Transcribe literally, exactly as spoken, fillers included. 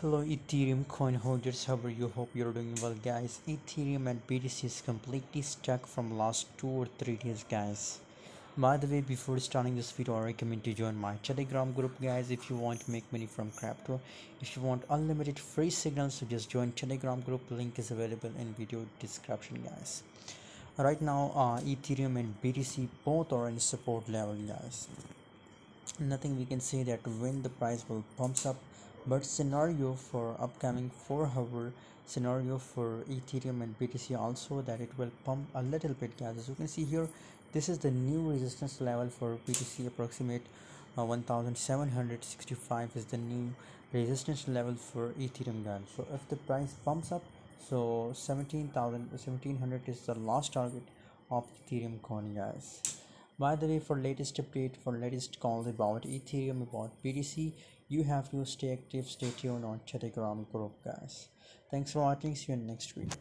Hello Ethereum coin holders, how are you? Hope you're doing well, guys. Ethereum and B T C is completely stuck from last two or three days, guys. By the way, before starting this video, I recommend to join my Telegram group, guys. If you want to make money from crypto, if you want unlimited free signals, so just join Telegram group. Link is available in video description, guys. Right now, uh, Ethereum and B T C both are in support level, guys. Nothing we can say that when the price will bumps up, but scenario for upcoming four hour scenario for Ethereum and B T C also that it will pump a little bit, guys. As you can see here, this is the new resistance level for B T C, approximate uh, one thousand seven hundred sixty-five is the new resistance level for Ethereum, guys. So if the price bumps up, so seventeen thousand seventeen hundred is the last target of Ethereum coin, guys. By the way, for latest update, for latest calls about Ethereum, about B T C, you have to stay active, stay tuned on Telegram group, guys. Thanks for watching. See you in next video.